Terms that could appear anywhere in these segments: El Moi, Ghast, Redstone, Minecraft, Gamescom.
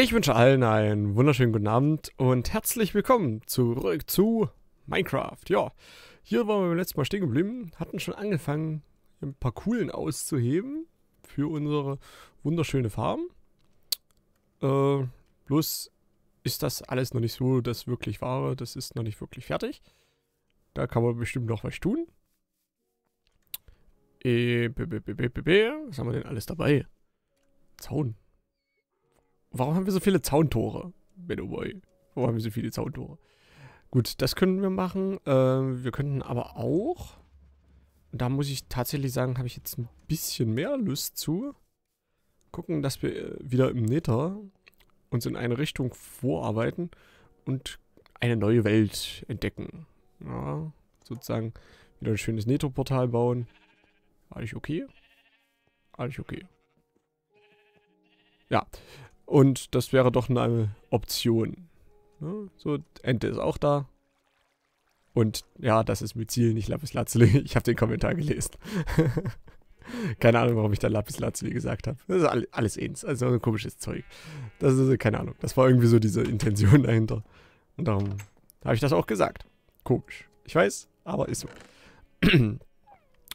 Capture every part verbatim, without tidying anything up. Ich wünsche allen einen wunderschönen guten Abend und herzlich willkommen zurück zu Minecraft. Ja, hier waren wir beim letzten Mal stehen geblieben, hatten schon angefangen, ein paar Kugeln auszuheben für unsere wunderschöne Farm. Äh, bloß ist das alles noch nicht so, das wirklich wahre, das ist noch nicht wirklich fertig. Da kann man bestimmt noch was tun. E b -b -b -b -b -b. Was haben wir denn alles dabei? Zaun. Warum haben wir so viele Zauntore? El Moi. Warum haben wir so viele Zauntore? Gut, das können wir machen. Ähm, wir könnten aber auch... Und da muss ich tatsächlich sagen, habe ich jetzt ein bisschen mehr Lust zu. Gucken, dass wir wieder im Nether uns in eine Richtung vorarbeiten und eine neue Welt entdecken. Ja, sozusagen wieder ein schönes Nether-Portal bauen. Alles okay? Alles okay. Ja, und das wäre doch eine Option. Ne? So, Ente ist auch da. Und ja, das ist mit Ziel nicht Lapislazuli. Ich habe den Kommentar gelesen. Keine Ahnung, warum ich da Lapislazuli gesagt habe. Das ist alles eins. Also ein komisches Zeug. Das ist, keine Ahnung. Das war irgendwie so diese Intention dahinter. Und darum habe ich das auch gesagt. Komisch. Ich weiß, aber ist so.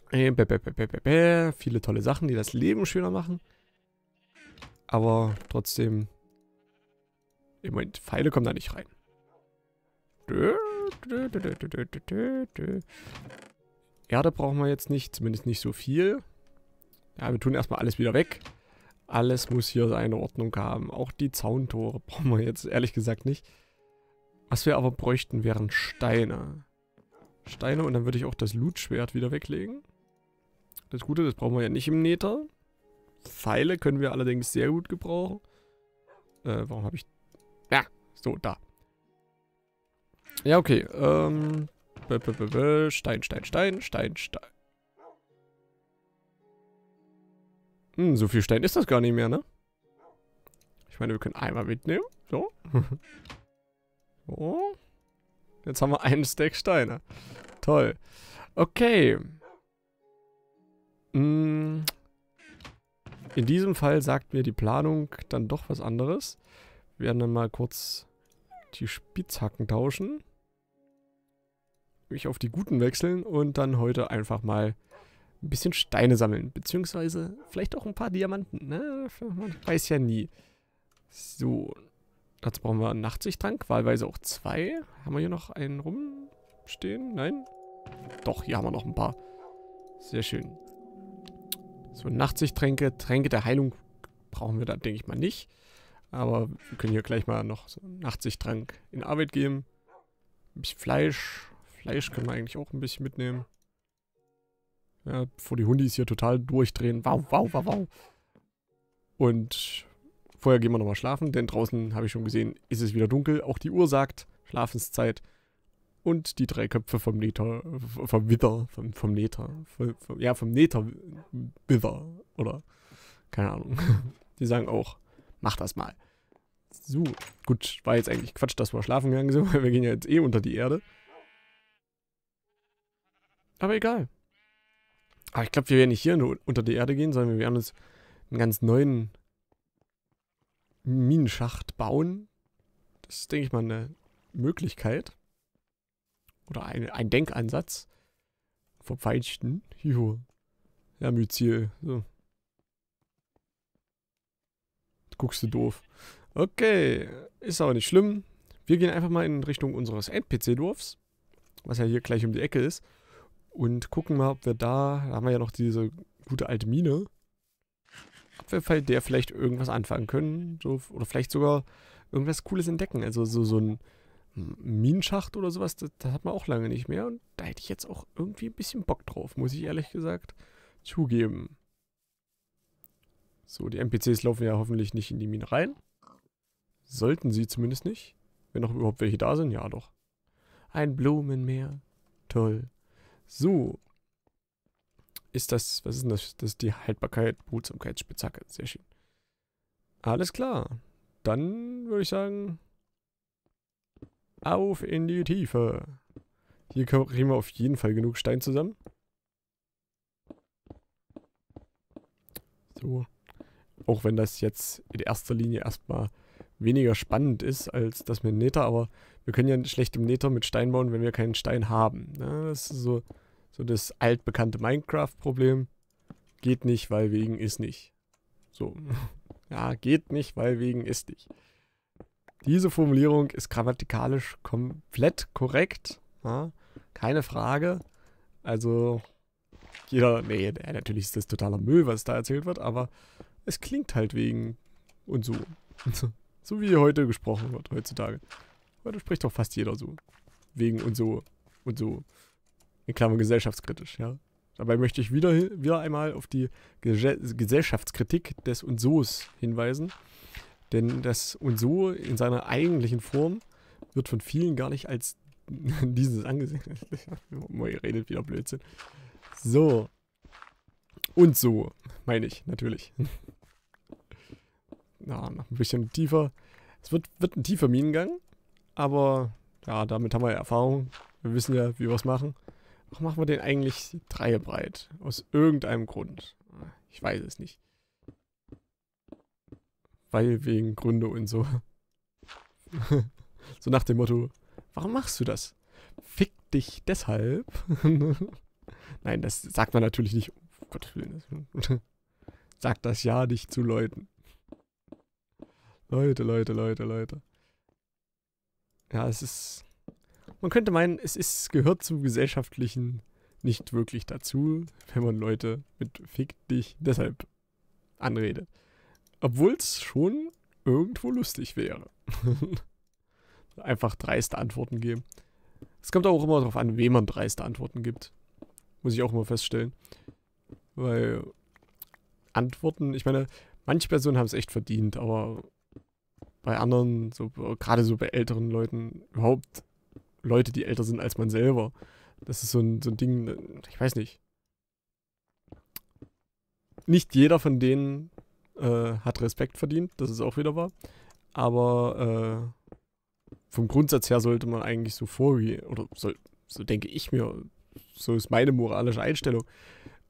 Viele tolle Sachen, die das Leben schöner machen. Aber trotzdem... Im Moment, Pfeile kommen da nicht rein. Erde brauchen wir jetzt nicht, zumindest nicht so viel. Ja, wir tun erstmal alles wieder weg. Alles muss hier seine Ordnung haben. Auch die Zauntore brauchen wir jetzt ehrlich gesagt nicht. Was wir aber bräuchten, wären Steine. Steine und dann würde ich auch das Loot-Schwert wieder weglegen. Das Gute, das brauchen wir ja nicht im Nether. Pfeile können wir allerdings sehr gut gebrauchen. Äh, warum habe ich... Ja, so, da. Ja, okay. Ähm, b -b -b -b Stein, Stein, Stein, Stein, Stein. Hm, so viel Stein ist das gar nicht mehr, ne? Ich meine, wir können einmal mitnehmen. So. So. Jetzt haben wir einen Stack Steine. Toll. Okay. Hm. In diesem Fall sagt mir die Planung dann doch was anderes. Wir werden dann mal kurz die Spitzhacken tauschen. Mich auf die guten wechseln und dann heute einfach mal ein bisschen Steine sammeln. Beziehungsweise vielleicht auch ein paar Diamanten. Ne? Man weiß ja nie. So. Jetzt brauchen wir einen achtzig-Trank. Wahlweise auch zwei. Haben wir hier noch einen rumstehen? Nein? Doch, hier haben wir noch ein paar. Sehr schön. So, achtzig-Tränke. Tränke der Heilung brauchen wir da, denke ich mal, nicht. Aber wir können hier gleich mal noch so einen achtzig-Trank in Arbeit geben. Ein bisschen Fleisch. Fleisch können wir eigentlich auch ein bisschen mitnehmen. Ja, bevor die Hundis hier total durchdrehen. Wow, wow, wow, wow. Und vorher gehen wir nochmal schlafen, denn draußen, habe ich schon gesehen, ist es wieder dunkel. Auch die Uhr sagt, Schlafenszeit. Und die drei Köpfe vom Nether, vom Wither, vom, vom Nether, vom, vom, ja, vom Nether Wither, oder, keine Ahnung. Die sagen auch, mach das mal. So, gut, war jetzt eigentlich Quatsch, dass wir schlafen gegangen sind, weil wir gehen ja jetzt eh unter die Erde. Aber egal. Aber ich glaube, wir werden nicht hier nur unter die Erde gehen, sondern wir werden uns einen ganz neuen Minenschacht bauen. Das ist, denke ich mal, eine Möglichkeit. Oder ein, ein Denkansatz. Verpeitschten. Juhu. Ja, Myziel. So. Guckst du doof. Okay, ist aber nicht schlimm. Wir gehen einfach mal in Richtung unseres N P C-Dorfs, was ja hier gleich um die Ecke ist, und gucken mal, ob wir da, da haben wir ja noch diese gute alte Mine, ob wir bei der vielleicht irgendwas anfangen können, so, oder vielleicht sogar irgendwas Cooles entdecken, also so, so ein Minenschacht oder sowas, das, das hat man auch lange nicht mehr und da hätte ich jetzt auch irgendwie ein bisschen Bock drauf, muss ich ehrlich gesagt zugeben. So, die N P Cs laufen ja hoffentlich nicht in die Mine rein. Sollten sie zumindest nicht. Wenn noch überhaupt welche da sind, ja doch. Ein Blumenmeer. Toll. So. Ist das, was ist denn das? Das ist die Haltbarkeit, Behutsamkeit, Spitzhacke. Sehr schön. Alles klar. Dann würde ich sagen, auf in die Tiefe. Hier kriegen wir auf jeden Fall genug Stein zusammen. So. Auch wenn das jetzt in erster Linie erstmal weniger spannend ist als das mit Nether, aber wir können ja schlecht im Nether mit Stein bauen, wenn wir keinen Stein haben. Ja, das ist so, so das altbekannte Minecraft-Problem. Geht nicht, weil wegen ist nicht. So. Ja, geht nicht, weil wegen ist nicht. Diese Formulierung ist grammatikalisch komplett korrekt. Ja, keine Frage. Also, jeder, nee, natürlich ist das totaler Müll, was da erzählt wird, aber es klingt halt wegen und so. So wie heute gesprochen wird, heutzutage. Heute spricht doch fast jeder so. Wegen und so und so. In Klammern gesellschaftskritisch, ja. Dabei möchte ich wieder, wieder einmal auf die Ges Gesellschaftskritik des und so's hinweisen. Denn das und so in seiner eigentlichen Form wird von vielen gar nicht als dieses angesehen. Moi redet wieder Blödsinn. So. Und so, meine ich, natürlich. Na, noch ein bisschen tiefer. Es wird, wird ein tiefer Minengang, aber ja, damit haben wir ja Erfahrung. Wir wissen ja, wie wir es machen. Warum machen wir den eigentlich drei breit? Aus irgendeinem Grund. Ich weiß es nicht. Weil wegen Gründe und so. So nach dem Motto, warum machst du das? Fick dich deshalb. Nein, das sagt man natürlich nicht. Oh Gottes Willen. Sagt das ja nicht zu Leuten. Leute, Leute, Leute, Leute. Ja, es ist... Man könnte meinen, es ist, gehört zum Gesellschaftlichen nicht wirklich dazu, wenn man Leute mit Fick dich deshalb anredet. Obwohl es schon irgendwo lustig wäre. Einfach dreiste Antworten geben. Es kommt auch immer darauf an, wem man dreiste Antworten gibt. Muss ich auch immer feststellen. Weil Antworten, ich meine, manche Personen haben es echt verdient, aber bei anderen, so, gerade so bei älteren Leuten, überhaupt Leute, die älter sind als man selber. Das ist so ein, so ein Ding, ich weiß nicht. Nicht jeder von denen äh, hat Respekt verdient, das ist auch wieder wahr. Aber äh, vom Grundsatz her sollte man eigentlich so vorgehen, oder soll, so denke ich mir, so ist meine moralische Einstellung.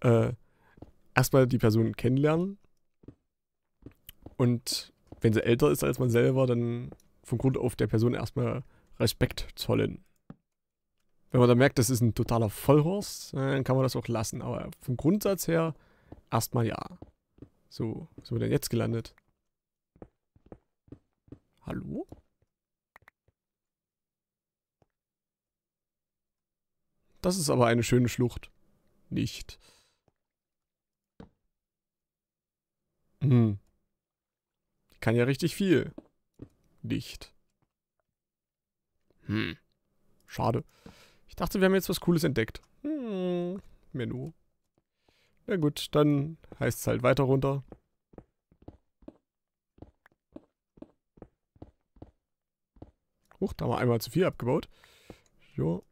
Äh, erstmal die Person kennenlernen. Und wenn sie älter ist als man selber, dann von Grund auf der Person erstmal Respekt zollen. Wenn man dann merkt, das ist ein totaler Vollhorst, dann kann man das auch lassen. Aber vom Grundsatz her erstmal ja. So, wo sind wir denn jetzt gelandet? Hallo? Das ist aber eine schöne Schlucht. Nicht. Hm. Kann ja richtig viel. Nicht. Hm. Schade. Ich dachte, wir haben jetzt was Cooles entdeckt. Hm. Menü. Na gut, dann heißt es halt weiter runter. Huch, da haben wir einmal zu viel abgebaut. Jo.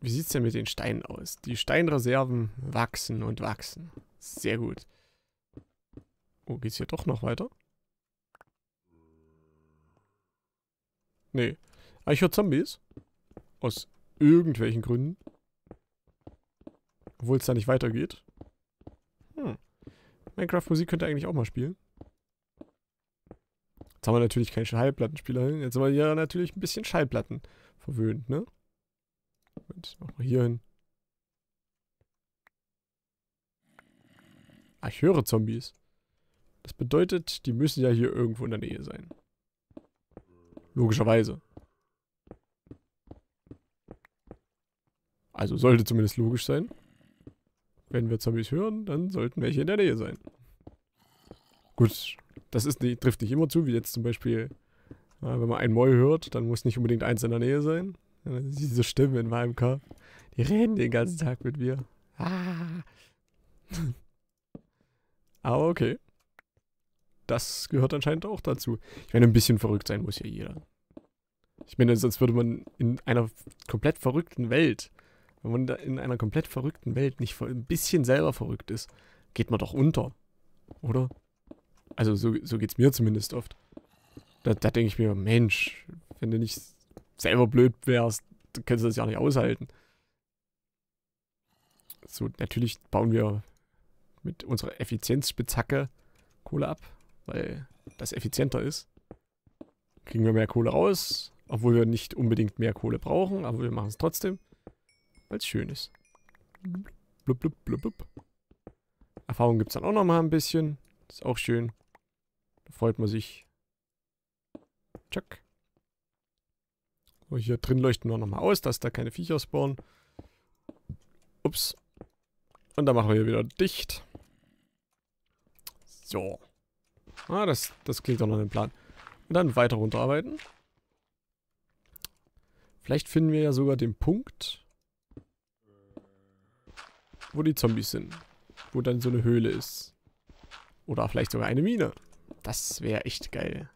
Wie sieht es denn mit den Steinen aus? Die Steinreserven wachsen und wachsen. Sehr gut. Oh, geht's hier doch noch weiter? Nee. Ah, ich höre Zombies. Aus irgendwelchen Gründen. Obwohl es da nicht weitergeht. Hm. Minecraft-Musik könnte eigentlich auch mal spielen. Jetzt haben wir natürlich keinen Schallplattenspieler hin. Jetzt sind wir ja natürlich ein bisschen Schallplatten verwöhnt, ne? Moment, machen wir hier hin. Ah, ich höre Zombies. Das bedeutet, die müssen ja hier irgendwo in der Nähe sein. Logischerweise. Also sollte zumindest logisch sein. Wenn wir Zombies hören, dann sollten welche in der Nähe sein. Gut, das ist nicht, trifft nicht immer zu, wie jetzt zum Beispiel, wenn man ein Moi hört, dann muss nicht unbedingt eins in der Nähe sein. Diese Stimmen in meinem Kopf, die reden den ganzen Tag mit mir. Ah. Aber okay. Das gehört anscheinend auch dazu. Ich meine, ein bisschen verrückt sein muss ja jeder. Ich meine, sonst würde man in einer komplett verrückten Welt, wenn man da in einer komplett verrückten Welt nicht ein bisschen selber verrückt ist, geht man doch unter, oder? Also so, so geht es mir zumindest oft. Da, da denke ich mir, Mensch, wenn du nicht selber blöd wärst, dann könntest du das ja nicht aushalten. So, natürlich bauen wir mit unserer Effizienzspitzhacke Kohle ab, weil das effizienter ist. kriegen wir mehr Kohle raus, obwohl wir nicht unbedingt mehr Kohle brauchen, aber wir machen es trotzdem, weil es schön ist. Blub, blub, blub, blub. Erfahrung gibt es dann auch nochmal ein bisschen, ist auch schön, da freut man sich. Tschack. So, hier drin leuchten wir nochmal aus, dass da keine Viecher spawnen. Ups. Und dann machen wir hier wieder dicht. So. Ah, das, das klingt doch noch ein Plan. Und dann weiter runterarbeiten. Vielleicht finden wir ja sogar den Punkt, wo die Zombies sind. Wo dann so eine Höhle ist. Oder vielleicht sogar eine Mine. Das wäre echt geil.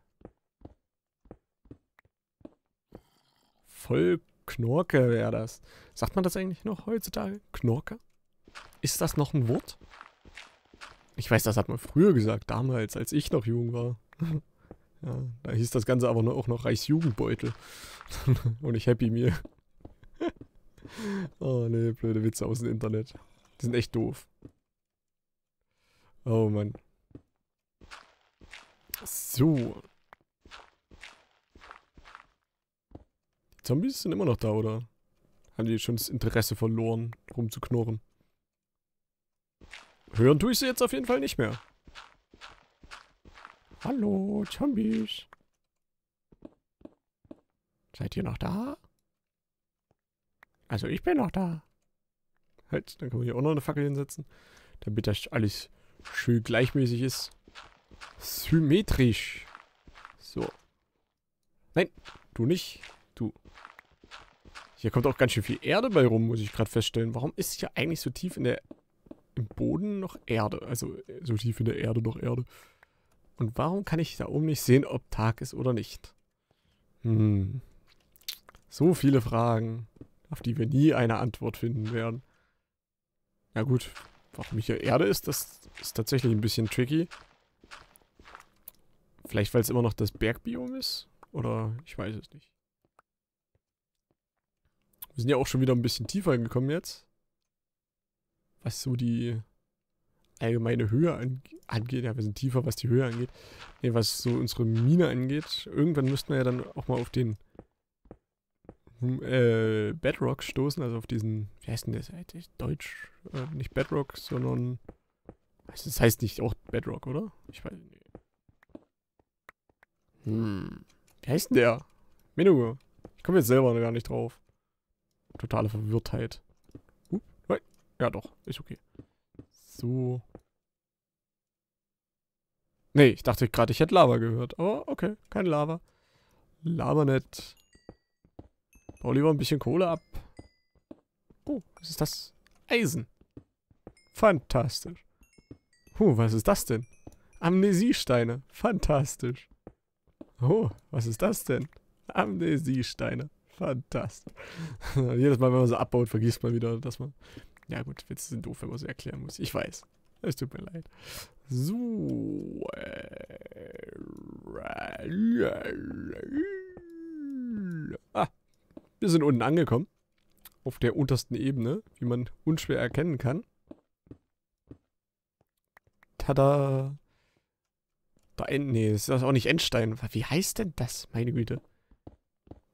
Voll Knorke wäre das. Sagt man das eigentlich noch heutzutage? Knorke? Ist das noch ein Wort? Ich weiß, das hat man früher gesagt, damals, als ich noch jung war. Ja, da hieß das Ganze aber auch noch Reichsjugendbeutel. Und nicht Happy Meal. Oh ne, blöde Witze aus dem Internet. Die sind echt doof. Oh Mann. So. Die Zombies sind immer noch da, oder? Haben die schon das Interesse verloren, rumzuknurren? Hören tue ich sie jetzt auf jeden Fall nicht mehr. Hallo, Zombies. Seid ihr noch da? Also ich bin noch da. Halt, dann können wir hier auch noch eine Fackel hinsetzen. Damit das alles schön gleichmäßig ist. Symmetrisch. So. Nein, du nicht. Du. Hier kommt auch ganz schön viel Erde bei rum, muss ich gerade feststellen. Warum ist hier eigentlich so tief in der... Im Boden noch Erde. Also so tief in der Erde noch Erde. Und warum kann ich da oben nicht sehen, ob Tag ist oder nicht? Hm. So viele Fragen, auf die wir nie eine Antwort finden werden. Ja gut, warum hier Erde ist, das ist tatsächlich ein bisschen tricky. Vielleicht, weil es immer noch das Bergbiom ist? Oder ich weiß es nicht. Wir sind ja auch schon wieder ein bisschen tiefer gekommen jetzt. Was so die allgemeine Höhe angeht. Ja, wir sind tiefer, was die Höhe angeht. Ne, was so unsere Mine angeht. Irgendwann müssten wir ja dann auch mal auf den äh, Bedrock stoßen. Also auf diesen, wie heißt denn das eigentlich? Deutsch? Äh, nicht Bedrock, sondern... Also das heißt nicht auch Bedrock, oder? Ich weiß nicht. Hm. Wie heißt denn der? Menü. Ich komme jetzt selber gar nicht drauf. Totale Verwirrtheit. Ja doch, ist okay. So. Nee, ich dachte gerade, ich hätte Lava gehört. Aber okay, kein Lava. Lava nicht. Bau lieber ein bisschen Kohle ab. Oh, was ist das? Eisen. Fantastisch. Huh, was ist das denn? Amnesiesteine. Fantastisch. Oh, was ist das denn? Amnesiesteine. Fantastisch. Jedes Mal, wenn man so abbaut, vergisst man wieder, dass man... Ja gut, Witze sind doof, wenn man es erklären muss. Ich weiß. Es tut mir leid. So. Ah, wir sind unten angekommen. Auf der untersten Ebene, wie man unschwer erkennen kann. Tada. Da End, nee, das ist das auch nicht Endstein. Wie heißt denn das? Meine Güte.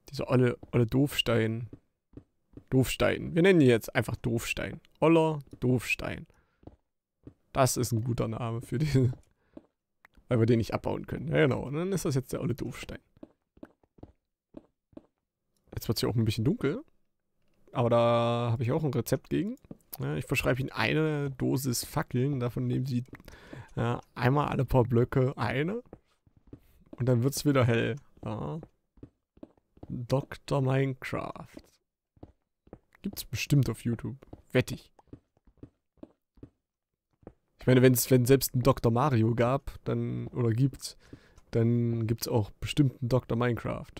Dieser olle, olle Doofstein. Doofstein. Wir nennen ihn jetzt einfach Doofstein. Oller Doofstein. Das ist ein guter Name für den. Weil wir den nicht abbauen können. Ja, genau. Und dann ist das jetzt der olle Doofstein. Jetzt wird es hier auch ein bisschen dunkel. Aber da habe ich auch ein Rezept gegen. Ja, ich verschreibe Ihnen eine Dosis Fackeln. Davon nehmen Sie ja, einmal alle paar Blöcke eine. Und dann wird es wieder hell. Ja. Doktor Minecraft. Gibt's bestimmt auf YouTube. Wettig. Ich meine, wenn es selbst einen Doktor Mario gab, dann, oder gibt's, dann gibt's auch bestimmt einen Doktor Minecraft.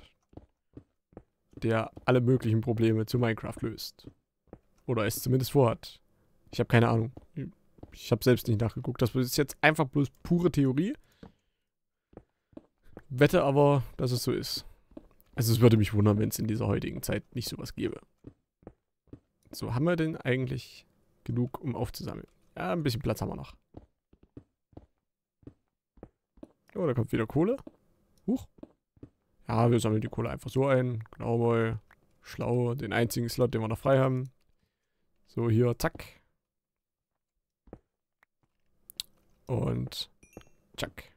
Der alle möglichen Probleme zu Minecraft löst. Oder es zumindest vorhat. Ich habe keine Ahnung. Ich habe selbst nicht nachgeguckt. Das ist jetzt einfach bloß pure Theorie. Wette aber, dass es so ist. Also es würde mich wundern, wenn es in dieser heutigen Zeit nicht sowas gäbe. So, haben wir denn eigentlich genug, um aufzusammeln? Ja, ein bisschen Platz haben wir noch. Oh, da kommt wieder Kohle. Huch. Ja, wir sammeln die Kohle einfach so ein. Genau, mal schlau. Den einzigen Slot, den wir noch frei haben. So, hier, zack. Und zack.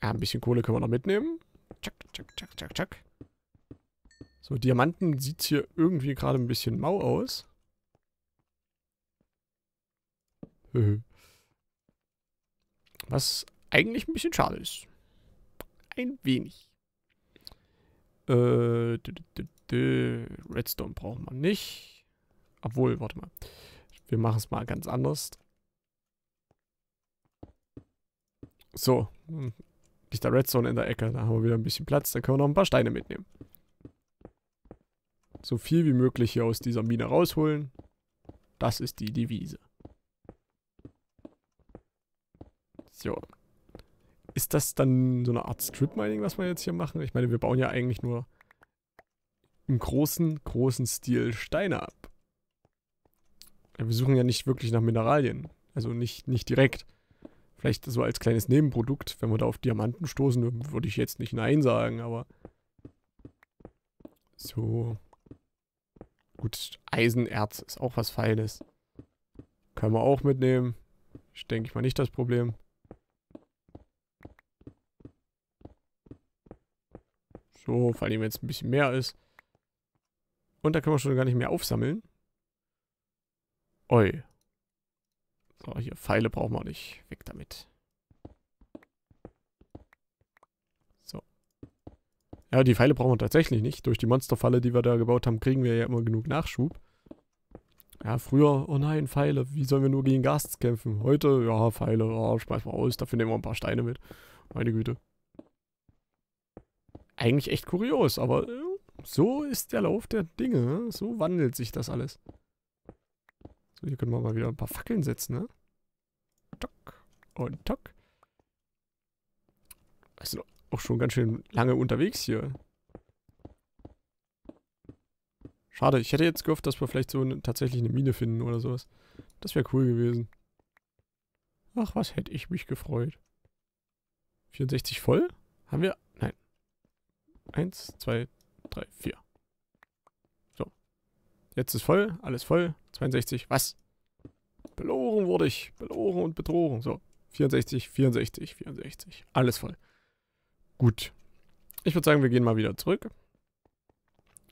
Ja, ein bisschen Kohle können wir noch mitnehmen. Zack, zack, zack, zack, zack. So, Diamanten sieht hier irgendwie gerade ein bisschen mau aus. Was eigentlich ein bisschen schade ist. Ein wenig. Äh, Redstone brauchen wir nicht. Obwohl, warte mal. Wir machen es mal ganz anders. So. Nicht der Redstone in der Ecke. Da haben wir wieder ein bisschen Platz. Da können wir noch ein paar Steine mitnehmen. So viel wie möglich hier aus dieser Mine rausholen. Das ist die Devise. So. Ist das dann so eine Art Strip-Mining, was wir jetzt hier machen? Ich meine, wir bauen ja eigentlich nur im großen, großen Stil Steine ab. Wir suchen ja nicht wirklich nach Mineralien. Also nicht, nicht direkt. Vielleicht so als kleines Nebenprodukt. Wenn wir da auf Diamanten stoßen, würde ich jetzt nicht Nein sagen, aber... So. Gut, Eisenerz ist auch was Feines. Können wir auch mitnehmen. Ich denke ich mal nicht das Problem. So, vor allem wenn es ein bisschen mehr ist. Und da können wir schon gar nicht mehr aufsammeln. Oi. So, hier, Pfeile brauchen wir nicht. Weg damit. So. Ja, die Pfeile brauchen wir tatsächlich nicht. Durch die Monsterfalle, die wir da gebaut haben, kriegen wir ja immer genug Nachschub. Ja, früher, oh nein, Pfeile. Wie sollen wir nur gegen Ghasts kämpfen? Heute, ja, Pfeile, ja, schmeißen wir raus. Dafür nehmen wir ein paar Steine mit. Meine Güte. Eigentlich echt kurios, aber so ist der Lauf der Dinge. So wandelt sich das alles. So, hier können wir mal wieder ein paar Fackeln setzen, ne? Tock und tock. Das sind auch schon ganz schön lange unterwegs hier. Schade, ich hätte jetzt gehofft, dass wir vielleicht so eine, tatsächlich eine Mine finden oder sowas. Das wäre cool gewesen. Ach, was hätte ich mich gefreut. vierundsechzig voll? Haben wir... Nein. eins, zwei, drei, vier. So. Jetzt ist voll, alles voll. zweiundsechzig, was? Belogen wurde ich. Belogen und betrogen. So. vierundsechzig, vierundsechzig, vierundsechzig. Alles voll. Gut. Ich würde sagen, wir gehen mal wieder zurück.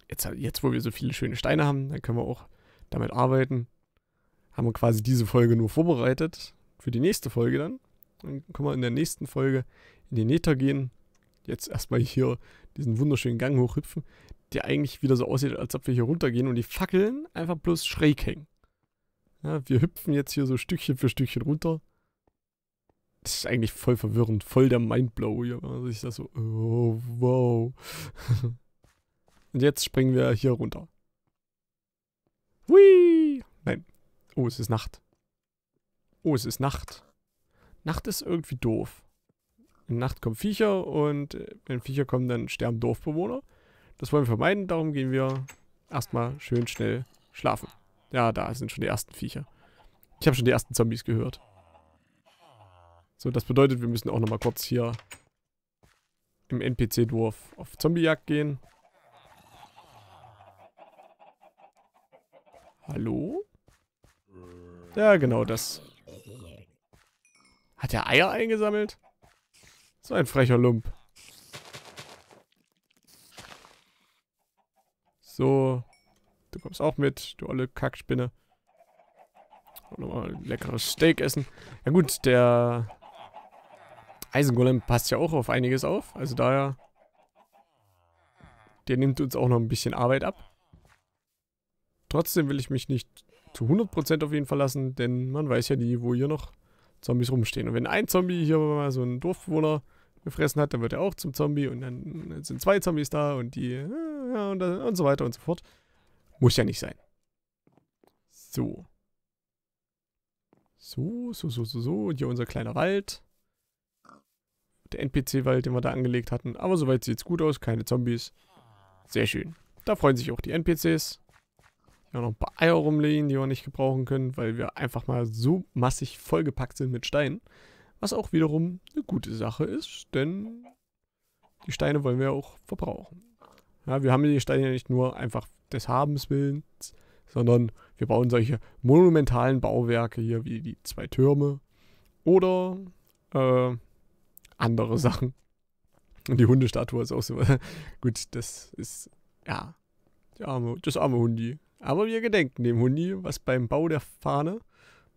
Jetzt, jetzt, wo wir so viele schöne Steine haben, dann können wir auch damit arbeiten. Haben wir quasi diese Folge nur vorbereitet. Für die nächste Folge dann. Dann können wir in der nächsten Folge in die Nether gehen. Jetzt erstmal hier diesen wunderschönen Gang hochhüpfen, der eigentlich wieder so aussieht, als ob wir hier runtergehen und die Fackeln einfach bloß schräg hängen. Ja, wir hüpfen jetzt hier so Stückchen für Stückchen runter. Das ist eigentlich voll verwirrend, voll der Mindblow hier, wenn man sich das so... Oh, wow. Und jetzt springen wir hier runter. Hui! Nein. Oh, es ist Nacht. Oh, es ist Nacht. Nacht ist irgendwie doof. In der Nacht kommen Viecher und wenn Viecher kommen, dann sterben Dorfbewohner. Das wollen wir vermeiden, darum gehen wir erstmal schön schnell schlafen. Ja, da sind schon die ersten Viecher. Ich habe schon die ersten Zombies gehört. So, das bedeutet, wir müssen auch nochmal kurz hier im N P C-Dorf auf Zombiejagd gehen. Hallo? Ja, genau das. Hat der Eier eingesammelt? So ein frecher Lump. So. Du kommst auch mit, du olle Kackspinne. Und nochmal ein leckeres Steak essen. Ja gut, der Eisengolem passt ja auch auf einiges auf. Also daher... Der nimmt uns auch noch ein bisschen Arbeit ab. Trotzdem will ich mich nicht zu hundert Prozent auf ihn verlassen, denn man weiß ja nie, wo hier noch Zombies rumstehen. Und wenn ein Zombie hier mal so einen Dorfbewohner gefressen hat, dann wird er auch zum Zombie und dann sind zwei Zombies da und die ja, und, und so weiter und so fort. Muss ja nicht sein. So. So, so, so, so, so. Und hier unser kleiner Wald. Der N P C-Wald, den wir da angelegt hatten. Aber soweit sieht es gut aus. Keine Zombies. Sehr schön. Da freuen sich auch die N P Cs. Hier noch ein paar Eier rumlegen, die wir nicht gebrauchen können, weil wir einfach mal so massig vollgepackt sind mit Steinen. Was auch wiederum eine gute Sache ist, denn die Steine wollen wir auch verbrauchen. Ja, wir haben die Steine ja nicht nur einfach des Habens willens, sondern wir bauen solche monumentalen Bauwerke hier wie die zwei Türme oder äh, andere Sachen. Und die Hundestatue ist auch so. Gut, das ist, ja, das arme, das arme Hundi. Aber wir gedenken dem Hundi, was beim Bau der Fahne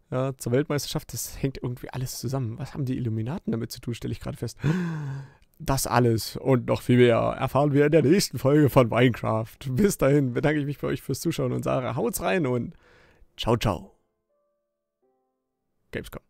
ja, zur Weltmeisterschaft, das hängt irgendwie alles zusammen. Was haben die Illuminaten damit zu tun, stelle ich gerade fest. Das alles und noch viel mehr erfahren wir in der nächsten Folge von Minecraft. Bis dahin bedanke ich mich bei euch fürs Zuschauen und sage, haut's rein und ciao, ciao. Gamescom.